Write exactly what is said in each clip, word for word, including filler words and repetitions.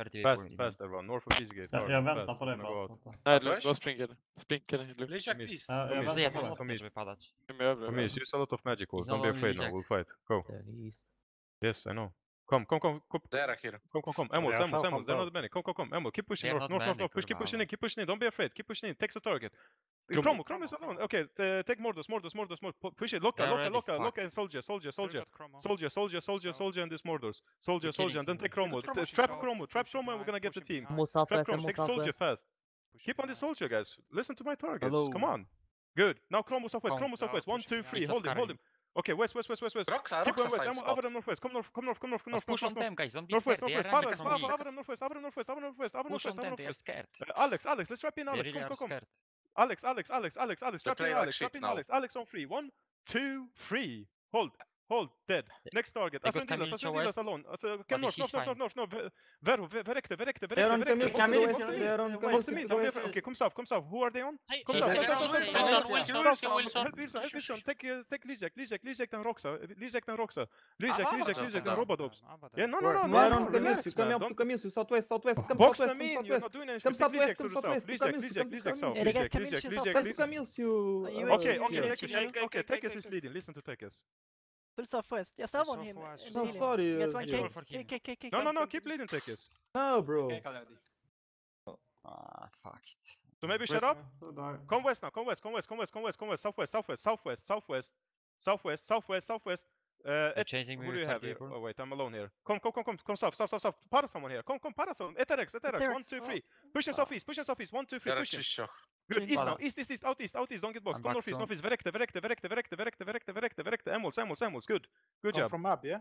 thirty-eight. Fast, fast everyone, north of this gate. Ja, jag väntar på dig fast. Nej, det var sprinkade. Sprinkade helt lugnt. Lejak please. Kom hit. Kom hit, use a lot of magic walls. Don't be afraid now, we'll fight. Go. Yes, I know. Come, come, come, come. There, here. Come, come, come. Amos, Amos, Amos. They're not many. Come, come, come. Amos, keep pushing north, north, north. Push, keep pushing in, keep pushing in. Don't be afraid. Keep pushing in. Take the target. Chromo, Chromo is alone. Okay, take Mordos, Mordos, Mordos, Mordos. Push it. Loka, Loka, Loka, Loka and Soldier, Soldier, Soldier. Soldier, Soldier, Soldier, Soldier and this Mordos. Soldier, Soldier and then take Chromo. Trap Chromo, trap Chromo and we're gonna get the team. Trap Chromo, take Soldier fast. Keep on the Soldier, guys. Listen to my targets. Come on. Good. Now Chromo southwest, Chromo southwest. One, two, three. Hold him, hold him. Okay, west, west, west, west, west. Roxa, Roxa side spot. Over them northwest. Come north, come north, come north, come north. Push on them, guys. Don't be scared. Northwest, northwest. Over them northwest, over them northwest, over them northwest, over them northwest. Push on them. They are scared. Alex, Alex, let's wrap in Alex. Come, come, come. Alex, Alex, Alex, Alex, Alex. Trap in Alex. Trap in Alex. Alex on three. One, two, three. Hold, hold. Dead. Next target. Ascendilas, Ascendilas alone. Come north, north, north, north, north. Veru, Verekte, Verekte, Verekte. Come to me. Okay, come south, come south. Who are they on? Come south. Help Wilson, help Wilson. Take, take Lizek, Lizek, Lizek and Roxa. Lizek and Roxa. Lizek, Lizek, Lizek and Robodobs. Yeah, no, no, no. Come southwest, come southwest, southwest. Box the mean. You're not doing anything. Lizek to the south. Lizek, Lizek, Lizek south. Lizek, Lizek, Lizek. Okay, okay, okay. Tekes is leading. Listen to Tekes. Full southwest. Yes, I want him. No, sorry. No, no, no. Keep leading, Tekes. No, bro. Ah, fuck it. So maybe shut up. Come west now. Come west. Come west. Come west. Come west. Come west. Southwest. Southwest. Southwest. Southwest. Southwest. Southwest. Southwest. Uh, who do you have here? Oh wait, I'm alone here. Come, come, come, come, come south, south, south, south. Para someone here. Come, come, para someone. Eterex, Eterex. One, two, three. Push him southeast. Push him southeast. One, two, three. Push him. Good. East now. East, east, east. Out east, out east. Don't get boxed. Come northeast, northeast. Verekte, Verekte, Verekte, Verekte, Verekte, Verekte, Verekte, Verekte. Amos, Amos, Amos. Good. Good job. From up, yeah.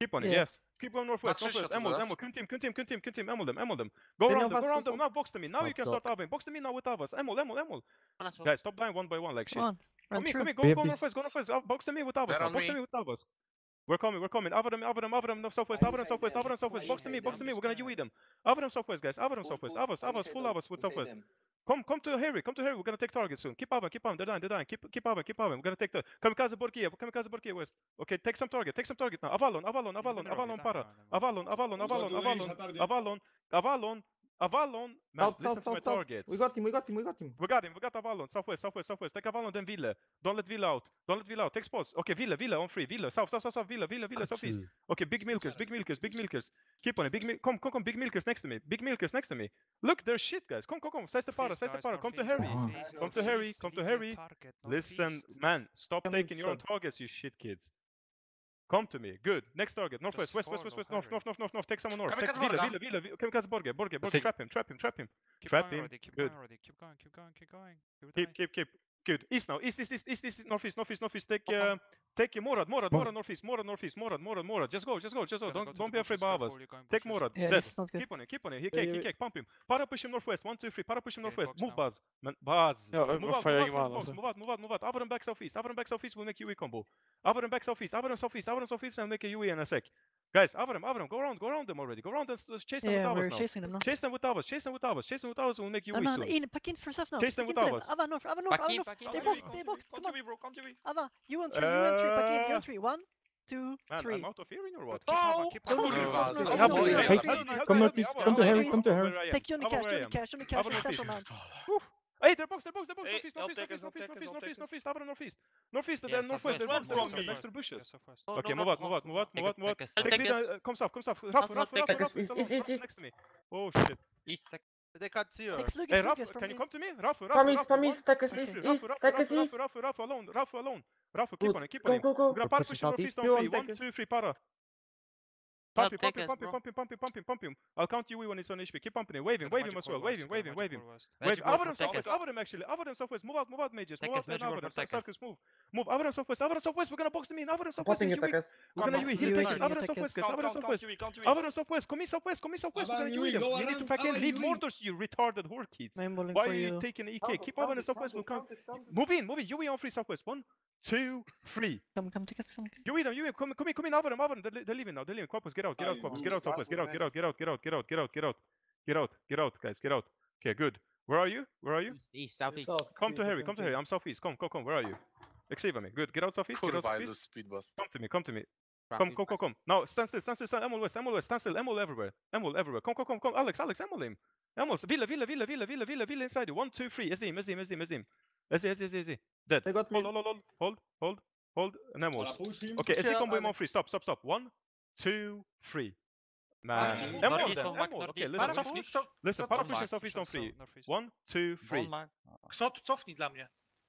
Keep on it. Yes. Keep going northwest, northwest. Amos, Amos. Continue, continue, continue, continue. Amos them, Amos them. Go around them, go around them. Now box them in. Now you can start aving. Box them in now with Avas. Amos, Amos, Amos. Guys, stop dying one by one like shit. Come here, come here. Go, go northwest, go northwest. Box them in with Avas. Box them in with Avas. We're coming, we're coming. Avram, Avram, Avram, southwest, Avram, southwest, Avram, southwest. Box to me, box to me. We're gonna U E them. Avram, southwest, guys. Avram, southwest. Avas, Avas, full Avas with southwest. Come, come to Harry, come to Harry. We're gonna take targets soon. Keep Avram, keep Avram. They're dying, they're dying. Keep, keep Avram, keep Avram. We're gonna take the Kamikaze Borkia, Kamikaze Borkia west. Okay, take some target, take some target now. Avalon, Avalon, Avalon, Avalon, para. Avalon, Avalon, Avalon, Avalon, Avalon, Avalon. Avalon, man, out, listen out, to out, my out. Targets. We got him, we got him, we got him. We got him, we got Avalon, southwest, southwest, southwest. Take Avalon, then Villa. Don't let Villa out. Don't let Villa out. Take spots. Okay, Villa, Villa on three. Villa, south, south, south, south. Villa, Villa, Villa, southeast. Okay, big milkers, big milkers, big milkers. Keep on it. Big come, come, come, big milkers next to me. Big milkers next to me. Look, there's shit, guys. Come, come, come. Size the para, size the para. Come to Harry. Come to Harry, come to Harry. Listen, man, stop taking your own targets, you shit kids. Come to me. Good. Next target. Northwest. West. West. West. West. North. North. North. North. North. Take someone north. Take Villa. Villa. Villa. Kamikaze Borge. Borge. Borge. Trap him. Trap him. Trap him. Trap him. Good. Keep going. Keep going. Keep going. Keep. Keep. Keep. Good. East now. East. East. East. East. East. Northeast. Northeast. Northeast. Take. Take Morad. Morad. Morad. Northeast. Morad. Northeast. Morad. Morad. Morad. Just go. Just go. Just go. Don't. Don't be afraid of us. Take Morad. Keep on it. Keep on it. He cake. He cake. Pump him. Para push him northwest. One, two, three. Para push him northwest. Move Baz. Man. Baz. Move out. Move out. Move out. Move out. Avram back southeast. Avram back southeast will make U E combo. Avram back southeast. Avram southeast. Avram southeast and make a U E and a sec. Guys, Avram, Avram, go around, go around them already. Go around and chase them yeah, with Avas now. Chase them with Avas, chase them with Avas, chase them with Avas, chase them with Avas will make U E soon. In, pack in for yourself now. Chase them with Avas. Ava north, Ava north, Ava north. They boxed, they boxed. Come on, come to me. Ava, you on three, you on three, pack in, you on three. One, two, three. I'm out of hearing or what? Oh! Come to Harry, come to Harry. Take you on the cash, on the cash, on the cash, on the cash, man. Hey, they're boxed, they're boxed, they're boxed, northeast, northeast, northeast, northeast, northeast, northeast, Avram, northeast. Northeast, they're northwest, they're boxed, they're next to bushes. Okay, move out, move out, move out, move out, move out. Take lead, come south, come south. Rafa, Rafa, Rafa, Rafa, next to me. Oh, shit. East, they cut here. Hey, Rafa, can you come to me? Rafa, Rafa, Rafa, Rafa, Rafa, Rafa, Rafa, alone, Rafa, alone. Rafa, keep on it, keep on it. Go, go, go. Para push northeast on three, one, two, three, para. Pump him, pump him, pump him, pump him, pump him, pump him, pump him. I'll count you when it's on H P. Keep pumping him, wave him, wave him as well, wave him, wave him, wave him. Avram southwest, Avram actually, Avram southwest, move out, move out, mages, move out, Avram southwest, move. Move, Avram southwest, Avram southwest, we're gonna box them in, Avram southwest, we're gonna U E, he'll take us, Avram southwest, guys, Avram southwest, Avram southwest, commit southwest, commit southwest, we're gonna U E them. You need to pack in, leave mortars, you retarded whorkids. Why are you taking E K? Keep Avram southwest, we'll count. Move in, move in, U E on free southwest, one, two, three. Come, come, take us, come. U E them, U E them, come in, come in, Avram, Avram, they're leaving now, they're leaving. Quapos, get out, get out, Quapos, get out, Southwest, get out, get out, get out, get out, get out, get out, get out, get out, get out, guys, get out. Okay, good. Where are you? Where are you? East, southeast. Come to Harry, come to Harry. I'm southeast. Come, come, come. Where are you? Exceed me. Good. Get out southeast. Get out southeast. Come to me. Come to me. Come, come, come, come. No, stand still, stand still, stand. Emul west, Emul west, stand still. Emul everywhere. Emul everywhere. Come, come, come, come. Alex, Alex, Emul him. Emul. Villa, Villa, Villa, Villa, Villa, Villa, Villa inside you. One, two, three. Ezim, Ezim, Ezim, Ezim. Ezim, Ezim, Ezim. Dead. They got me. Hold, hold, hold, hold, hold, hold. And Emul. Okay, Ezim combo him on three. Stop, stop, stop. One, two, three. Man. Emul then. Emul. Okay, listen. Listen, para push and southeast on three. One, two, three. Kso, cofnij dla mnie.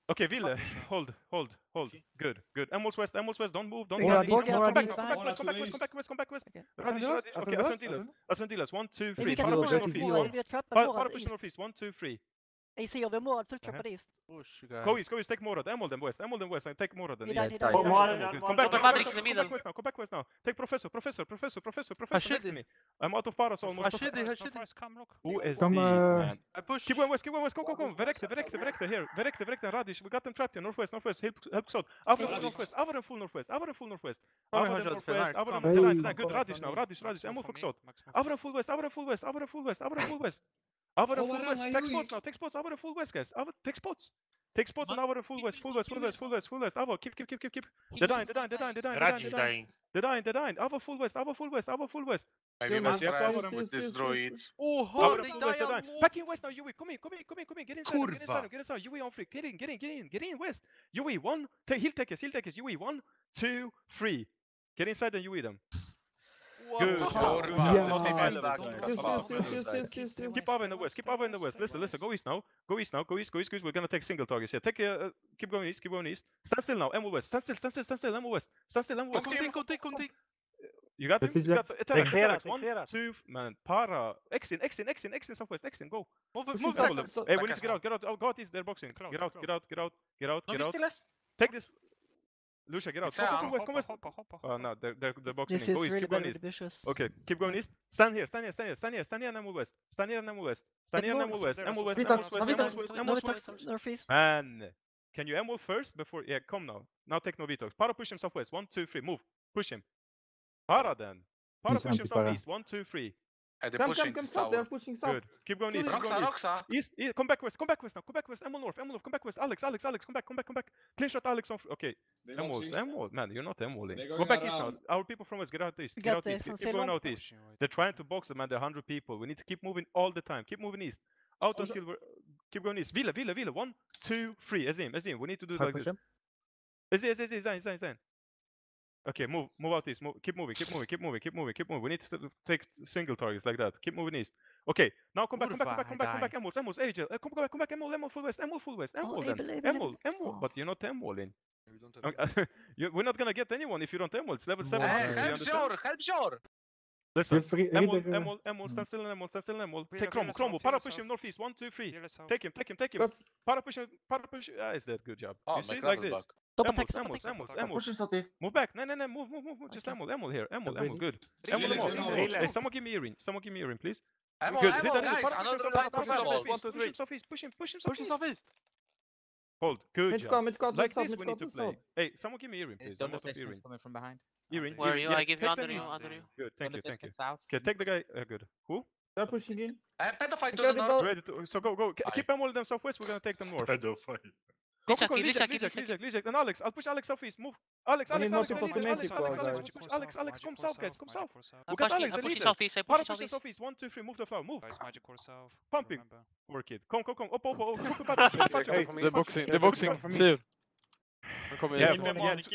Okay, Ville, hold, hold, hold. Good, good. Emul's west, Emul's west, don't move, don't move. Come back, come back west, come back west, come back west, come back west. Okay, Ascendilas, Ascendilas, one, two, three. Parapush northeast, one, two, three. A C over Morad, full trap at east. Go east, go east, take Morad, Emul them west, Emul them west, and take Morad then east. Come back, come back, come back west now, come back west now. Take Professor, Professor, Professor, Professor, Professor, next to me. I'm out of Paras almost. Who is the... Keep going west, keep going west, go, go, go. Verekte, Verekte, Verekte, here. Verekte, Verekte, Radish, we got them trapped here. Northwest, Northwest, help us out. Avaran northwest, Avaran full northwest, Avaran full northwest. Avaran northwest, Avaran full northwest. Good, Radish now, Radish, Radish, Emul full south. Avaran full west, Avaran full west, Avaran full west, Avaran full west. Our oh, full west, take spots now, take spots, our full west guys, our take spots, take spots on our full west, full west, full west, full west, full west, our keep, keep, keep, keep, keep, they're dying, they're dying, they're dying, they're dying, they're dying, they're dying, they're dying, our full west, our full west, our full west. Maybe we must rest with this droid. Oh, how they die. Back in west now, Yui, come in, come in, come in, come in, get inside, get inside, get inside, Yui on free, get in, get in, get in, get in west, Yui one, he'll take us, he'll take us, Yui one, two, three, get inside and Yui them. Good. Keep over in the west. Keep over in the west. Listen, listen. Go east now. Go east now. Go east. Go east. Go east. We're gonna take single targets. Yeah. Take. Uh, keep going east. Keep going east. Stand still now. Emul west. Stand still. Stand still. Stand still. Emul west. Stand still. Emul west. You got him. You got Atarax. One, two, man. Para. Exin. Exin. Exin. Exin. Southwest. Exin. Go. Move. Move. Hey, we need to get out. Get out. Oh God, is there boxing? Get out. Get out. Get out. Get out. Get out. Take this. Lucia, get out. Come west, come west. Oh no, they're, they're, they're boxing in. Go east, keep going east. Okay, keep going east. Stand here, stand here, stand here, stand here, stand here and Emul west. Stand here and Emul west. Stand here and Emul west. Emul west, Emul west, Emul west, northeast. Man, can you Emul first before... Yeah, come now. Now take Novitox. Para, push him southwest. One, two, three, move. Push him. Para then. Para, push him southeast. One, two, three. They're pushing south. They're pushing south. Good. Keep going east. Roxa, Roxa. East, east. Come back west. Come back west now. Come back west. Emul north. Emul north. Come back west. Alex, Alex, Alex. Come back. Come back. Come back. Clean shot, Alex. On okay. Emul, Emul. Man, you're not Emuling. Go back around. East now. Our people from west, get out east. Get, get out east. Keep, keep going out east. They're trying to box them, man. They're one hundred people. We need to keep moving all the time. Keep moving east. Out on skill. Keep going east. Villa, Villa, Villa. One, two, three. Ezim, Ezim. We need to do like this. Ezim, Ezim, Ezim, Ezim. Okay, move, move out east. Move, keep moving, keep moving, keep moving, keep moving, keep moving. We need to take single targets like that. Keep moving east. Okay, now come back, come back, come back, come back, come back, Emul, Emul, Agel. Come back, come back, Emul, Emul, full west, Emul, full west, Emul, then, Emul, Emul. But you're not Emuling. We're not gonna get anyone if you don't Emul. It's level seven. Help Jor, help Jor. Listen, Emul, Emul, Emul, stand still, Emul, stand still, Emul. Take Crom, Crom, para push him northeast. One, two, three. Take him, take him, take him. Para push him, para push. Is that good job? You see, like this. Emul, Emul, Emul, Emul. Move back. No, no, no. Move, move, move. Just Emul, Emul here. Emul, Emul. Good. Emul, Emul. Hey, someone give me earring. Someone give me earring, please. Emul, Emul, guys. Another light of Emul. One, two, three. Push him, push him, push him southeast. Hold. Good job. Like this, we need to play. Hey, someone give me earring, please. Don't let this coming from behind. Earring. Where are you? I give you under you, under you. Good. Thank you, thank you. Okay, take the guy. Good. Who? They're pushing in. Pedophile to the north. So go, go. Keep Emul them southwest. We're gonna take them north. Pedophile. Go, go, go, Lizak, Lizak, Lizak, Lizak, and Alex, I'll push Alex southeast, move. Alex, Alex, Alex, Alex, Alex, Alex, Alex, Alex, come south, guys, come south. Look at Alex, the leader. Para pushing southeast, one, two, three, move the flower, move. Pumping, poor kid. Come, come, come, up, up, up, up. They're boxing, they're boxing, save. Yeah,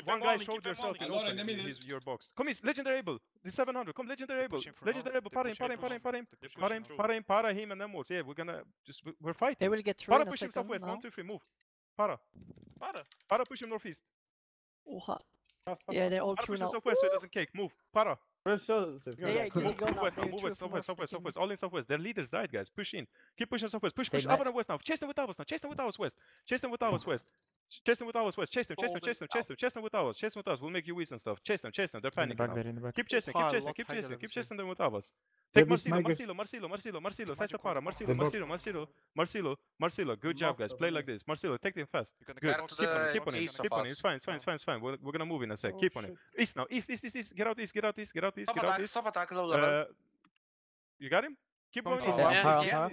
one guy showed yourself in open, he's your box. Come east, legendary able, the seven hundred, come legendary able, legendary able, para him, para him, para him, para him, para him, para him, para him, and Emul. Yeah, we're gonna, just, we're fighting. They will get through in a second. Para pushing southwest, one, two, three, move. Para. Para. Para, push him northeast. Oha. Yeah, they're all through now. Para, push him southwest so it doesn't cake. Move. Para. Move west now, move west, southwest, southwest, southwest. All in southwest. Their leaders died, guys. Push in. Keep pushing southwest. Push, push. Avaran west now. Chase them with ours now. Chase them with ours west. Chase them with ours west. Chase them with ours west. Chase them, chase them, chase them, chase them, chase them with ours. Chase them with ours. We'll make you weak and stuff. Chase them, chase them. They're panicking. Keep chasing, keep chasing, keep chasing, keep chasing them with ours. Take Marcelo, Marcelo, Marcelo, Marcelo, Marcelo, Sasha the Para, Marcelo, Marcelo, Marcelo, Marcelo, Marcelo, good job guys, play like this, Marcelo, take them fast, good, keep on it, keep on it, keep on it, it's fine, it's fine, it's fine, it's fine, we're, we're gonna move in a sec, oh, keep on shit. It, east now, east, east, east, east, get out east, get out east, get out east, get out east, uh, you got him? Keep going east, yeah.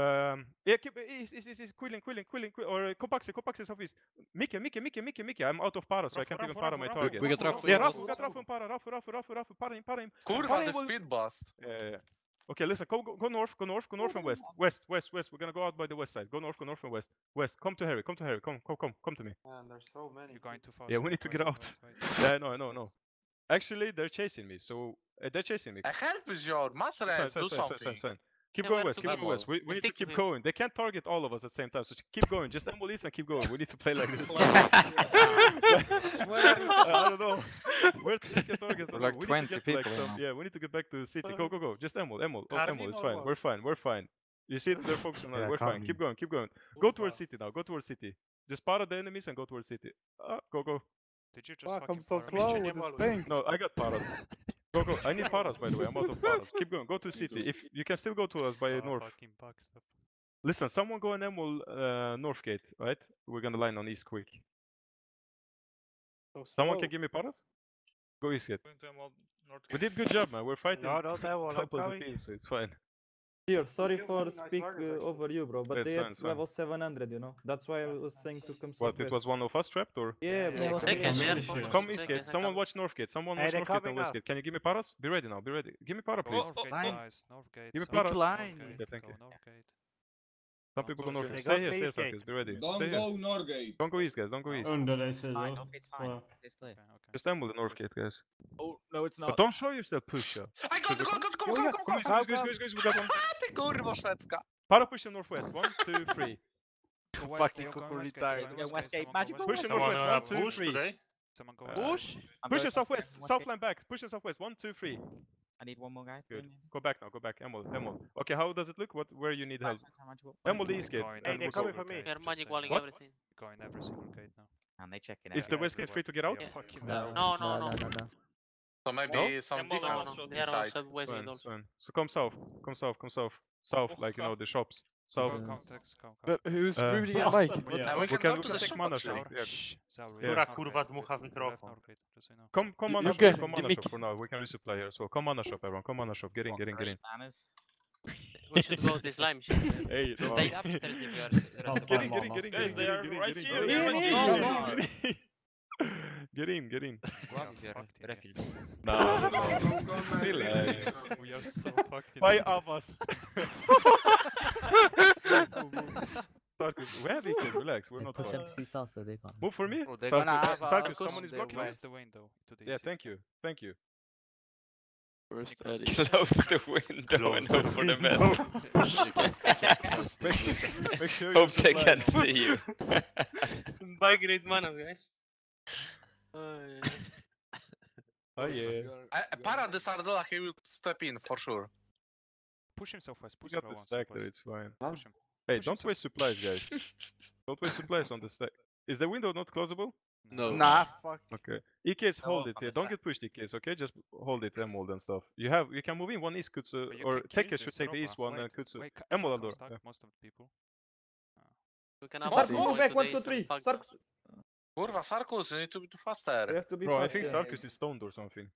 Um, yeah, keep, is is is Quillen, Quillen, Quillen, Quillen, or Kopaxi, Kopaxi Sofis. Mikke, Mikke, Mikke, Mikke, Mikke. I'm out of para, so Rafa, I can't Rafa, even para Rafa, my Rafa, target. We got Rafa. Yeah, Rafa, got Rafa in para, Rafa, Rafa, Rafa, Rafa, para him, para him. Kurva, the speed bust. Yeah, yeah. Okay, listen, go, go, go north, go north, go north and west. West, west, west. We're gonna go out by the west side. Go north, go north and west. West, come to Harry, come to Harry, come, come, come, come to me. Man, there's so many. You're going too fast. Yeah, we need to get out. Yeah, no, no, no. Actually, they're chasing me, so uh, they're chasing me. I help you, Joe. Masarez, do something. Keep going west, keep going west. We, we need to keep going. They can't target all of us at the same time, so keep going. Just amble east and keep going. We need to play like this. I don't know. We're targets. Like we twenty get, people. Like, some, yeah, we need to get back to the city. Go, go, go. Just amble, amble, oh, amble. It's fine. We're fine. We're fine. You see that they're focusing on yeah, it. We're fine. Be. Keep going, keep going. Go towards city now. Go towards city. Just part of the enemies and go towards city. Uh, go, go. Did you just Fuck, I'm so slow with this thing. No, I got paras. Go, go. I need paras, by the way. I'm out of paras. Keep going. Go to city. If you can still go to us by oh, north. Listen, someone go and amble uh, north gate, right? We're gonna line on east quick. So someone can give me paras? Go east gate. We did good job, man. We're fighting. No, don't amble. Top of the team, so it's fine. Here, sorry for speak uh, over you, bro, but it's they have level seven hundred, you know. That's why I was saying to come. What? It was one of us trapped, or? Yeah, yeah, bro. Second, yeah, sure. Come east gate. Someone watch north gate. Someone watch north gate and west gate. Can you give me paras? Be ready now. Be ready. Give me para, please. North line. Nice. North gate. Give me paras. Line. Okay, thank you. Some people go north gate. Stay here. Stay here, Sarkis. Be ready. Don't go north gate. Don't go east, guys. Don't go east. North gate's fine. Let's play. Just amble the north gate, guys. Oh no, it's not. But don't show yourself, push up. I got the go, go, go, go, go, go, go. Kurwa szwedzka. Para push him northwest. One, two, three. Fucking Kuku retired. Push him northwest. One, two, three. Push. Push him southwest. Southland back. Push him southwest. One, two, three. I need one more guy. Good. Go back now. Go back. Emil. Emil. Okay. How does it look? What? Where you need help? Emil, the east gate. They're coming for me. They're manipulating everything. Going every single gate now. And they checking it out. Is the west gate free to get out? No, no, no, no. So maybe no? some yeah, defense no, no, no. side. So come south, come south, come south, south, oh, like you know the shops. South. Come, come, come, come. But who's uh, really yeah. like? Yeah. We, we can look at the mana shop. Która kurwa dmucha w mikrofon. Come, come mana shop, come mana shop for now. We can resupply here as well. Come mana shop, everyone. Come mana shop. Get in, get in, get in. We should go this lime shit. Hey, stay upstairs if you are. Get in, get in, get in, get in, get in. Get in, get in. No, relax. We are so fucked. By us. Sarkis, we have eaten, relax, we're not fucked. Move for me? Sarkis, someone is blocking us. Yeah, thank you, thank you. Close the window and hope for the best. Make sure hope they can see you. Buy great mana, guys. Oh yeah. Oh yeah. Para the Sardella, he will step in for sure. Push himself first. Push him once. It's fine. Push him. Hey, push don't himself. Waste supplies, guys. Don't waste supplies on the stack. Is the window not closable? No. Nah. Fuck. Okay. E Ks, hold no, it. Yeah. Don't get pushed, E Ks. Okay, just hold it. Emerald and stuff. You have. You can move in one east Kutsu, or Tekes should take the east one and Kutsu. Emerald door. Most of the people. We can move back one, two, three. Kurva, Sarkis, you need to be faster. You have to be Bro, faster. I think Sarkis is stoned or something.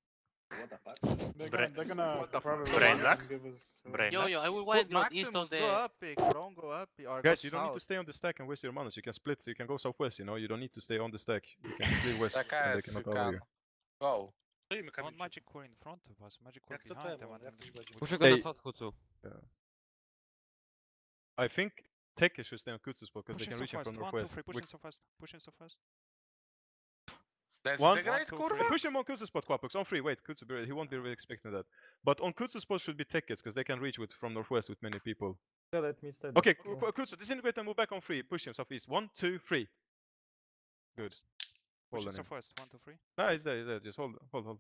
What the fuck? They're gonna, they're gonna what the probably brain luck? Give us, uh, yo, yo, I will wipe not east on the... Go up, don't go up. Or guys, go you don't south. Need to stay on the stack and waste your manas. You can split, you can go southwest, you know. You don't need to stay on the stack. You can stay west. And they cannot you can. You. Wow. One magic core in front of us, magic core behind. Push it on the south, Kutsu. I think... Take it, should stay on Kutsu's spot because they can so reach him from northwest. Push we... him so fast, push him so fast. That's one, the great one, two, push him on Kutsu's spot, Quapox. On free, wait, Kutsu, be, he won't be really expecting that. But on Kutsu's spot should be Tekes because they can reach with from northwest with many people. Yeah, let me stay. Okay, yeah. Kutsu, disintegrate and move back on free. Push him southeast. One, two, three. Good. Push hold him southwest. One, two, three. No, he's there, he's there. Just hold, hold, hold.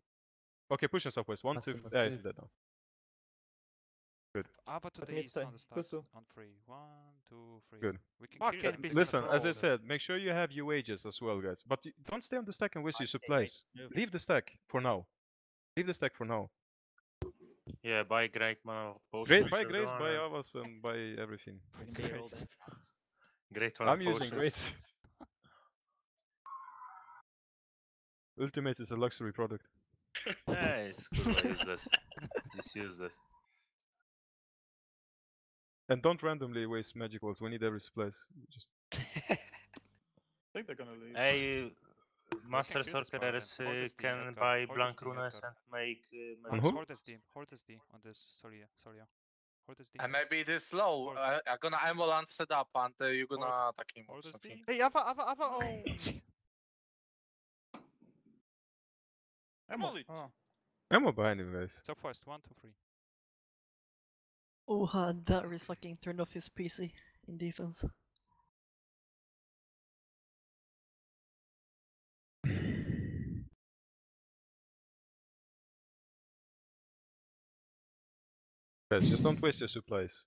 Okay, push him southwest. One, that's two, three. Yeah, he's there now. Good. Ava to the east on the start, on three. One, two, three. Good. We can okay. kill listen, as I said, make sure you have your wages as well, guys. But don't stay on the stack and waste I your supplies. Leave the stack for now. Leave the stack for now. Yeah, buy Great Man. Great, buy Great, buy Avas, and buy everything. Great. Great one. I'm using Great. Ultimate is a luxury product. Yeah, it's useless. It's useless. And don't randomly waste magicals. We need every supplies. Just... I think they're gonna leave. Hey, Master Sorcerers uh, can buy blank runes and make. Uh, on who? Hortus D. Hortus D on this. Sorry, sorry. Hortus D. And maybe this slow. Uh, I'm gonna ambulance set up and uh, you're gonna Hortus attack him. Or something. Hey, Ava, Ava, Ava. Oh. Ammo. Oh. Ammo behind him, guys. Top first, one, two, three. Oh, uh, Darius fucking turned off his P C in defense. Guys, just don't waste your supplies.